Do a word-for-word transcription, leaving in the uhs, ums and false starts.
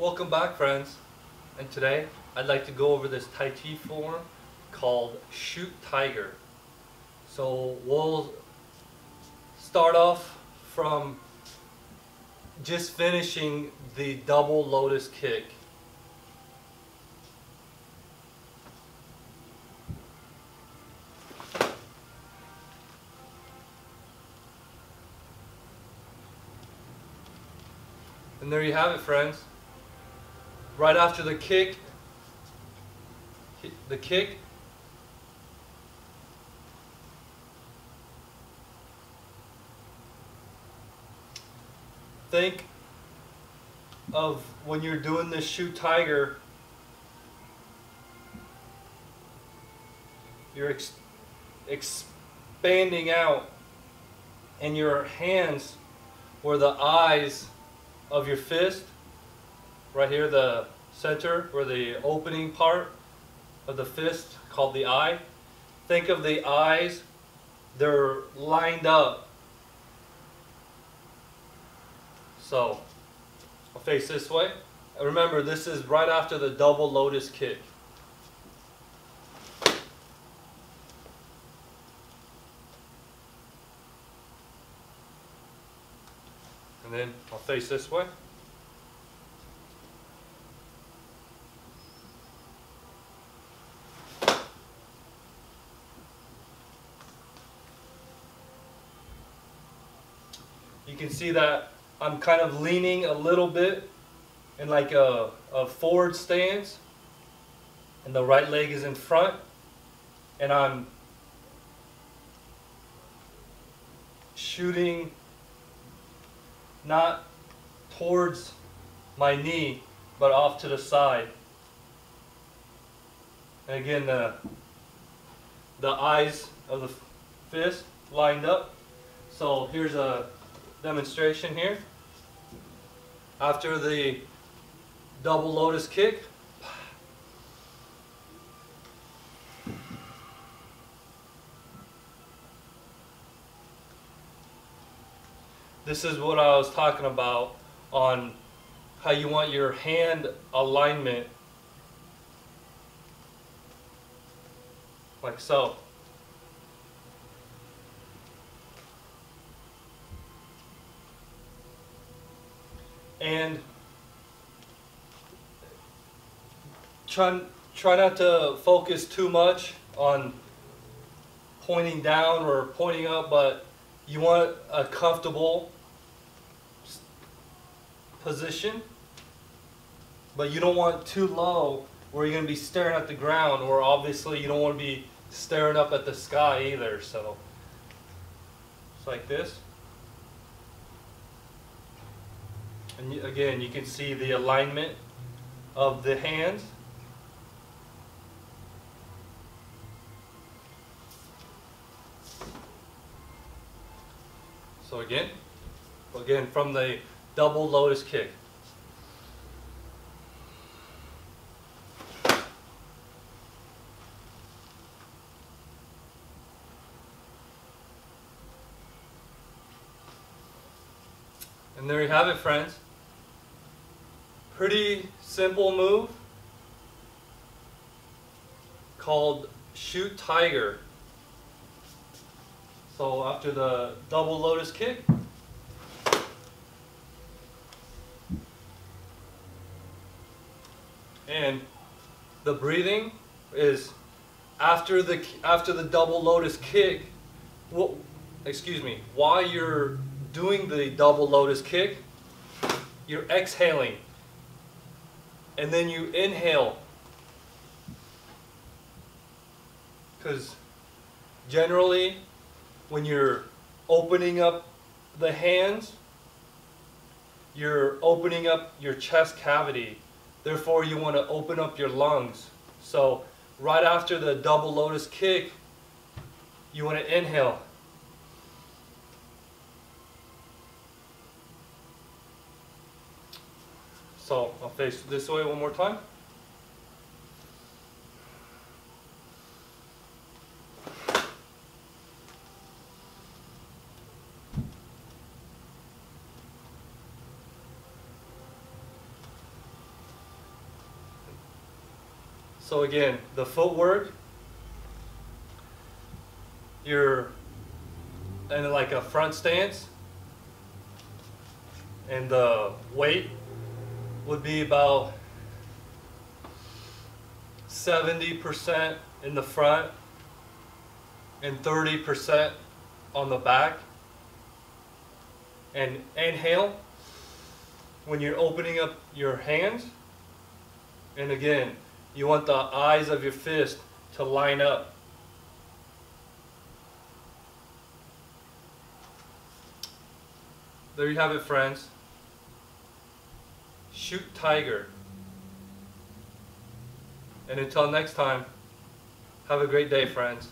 Welcome back, friends, and today I'd like to go over this Tai Chi form called Shoot Tiger. So we'll start off from just finishing the double lotus kick. And there you have it, friends. Right after the kick, the kick, think of when you're doing this Shoot Tiger, you're ex expanding out, and your hands or the eyes of your fist, right here, the center or the opening part of the fist called the eye. Think of the eyes, they're lined up. So I'll face this way. And remember, this is right after the double lotus kick. And then I'll face this way. You can see that I'm kind of leaning a little bit in like a, a forward stance, and the right leg is in front, and I'm shooting not towards my knee, but off to the side. And again, the, the eyes of the fist lined up. So here's a demonstration here. After the double lotus kick, this is what I was talking about on how you want your hand alignment, like so. And try, try not to focus too much on pointing down or pointing up, but you want a comfortable position, but you don't want too low where you're going to be staring at the ground, or obviously you don't want to be staring up at the sky either. So it's like this, and again you can see the alignment of the hands. So again again from the double lotus kick. And there you have it, friends. Pretty simple move called Shoot Tiger. So after the double lotus kick, and the breathing is after the after the double lotus kick. Well, excuse me. While you're doing the double lotus kick, you're exhaling, and then you inhale, because generally when you're opening up the hands, you're opening up your chest cavity. Therefore, you want to open up your lungs. So right after the double lotus kick, you want to inhale. So I'll face this way one more time. So again, the footwork, you're in like a front stance, and the weight would be about seventy percent in the front and thirty percent on the back. And inhale when you're opening up your hands, and again, you want the eyes of your fist to line up. There you have it, friends. Shoot Tiger. And until next time, have a great day, friends.